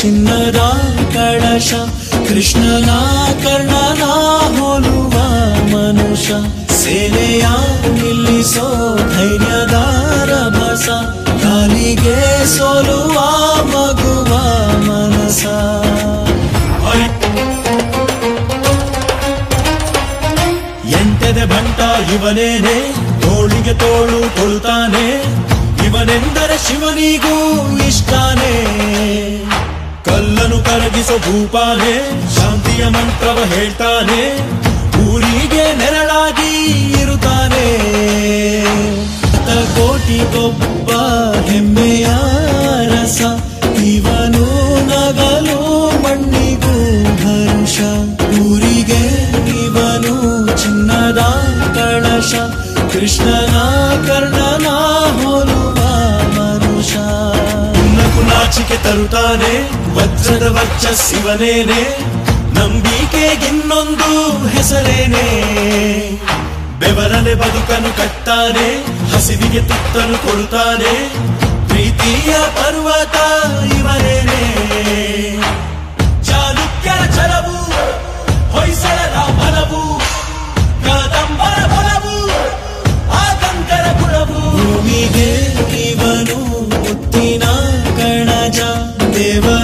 ಚಿನ್ನದಾ ಕಳಶ ಕೃಷ್ಣನ ಕರ್ಣನ ಹೋಲುವ ಮನುಷ್ಯ ಸೇನೆಯ ನಿಲ್ಲಿಸೋ ಧೈರ್ಯದ ರಭಸ ಕಾಲಿಗೆ ಸೋಲುವ ಮಗುವ ಮನಸ ಎಂಟದ ಬಂಟ ಇವನೇನೆ ತೋಳಿಗೆ ತೋಳು ತೊಳುತ್ತಾನೆ ಇವನೆಂದರೆ ಶಿವನಿಗೂ ಇಷ್ಟಾನೆ ಕಲ್ಲನು ಕರಗಿಸೋ ಭೂಪಾನೆ ಶಾಂತಿಯ ಮಂತ್ರವ ಹೇಳ್ತಾನೆ ಊರಿಗೆ ನೆರಳಾಗಿ ಇರುತ್ತಾನೆ ಕೋಟಿಗೊಬ್ಬ ಹೆಮ್ಮೆಯ ರಸ ಇವನು ನಗಲು ಮಣ್ಣಿಗೂ ಭರುಷ ಊರಿಗೆ ಇವನು ಚಿನ್ನದ ಕಳಶ ಕೃಷ್ಣನ ಕರ್ಣನ ಹೋಲುವ ಮನುಷ ಕುಲಾಚಿಕೆ ತರುತ್ತಾನೆ ವಜ್ರದ ವರ್ಚಸ್ಸಿವನೇನೆ ನಂಬಿಕೆಗಿನ್ನೊಂದು ಹೆಸರೇನೆ ಬೆವರನೆ ಬದುಕನ್ನು ಕಟ್ಟಾನೆ ಹಸಿವಿಗೆ ತುತ್ತನ್ನು ಕೊಡುತ್ತಾನೆ ಪ್ರೀತಿಯ ಪರ್ವತ ಇವನೇನೆ ಚಾಲುಕ್ಯರ ಛಲವು ಹೊಯ್ಸಳರ ಬಲವು ಕಾದಂಬರ ಬಲವು ಆತಂಕರ ಬುಲವು ಭೂಮಿಗೆ ಇವನು ಮುತ್ತಿನ ಕಣಜ ದೇವ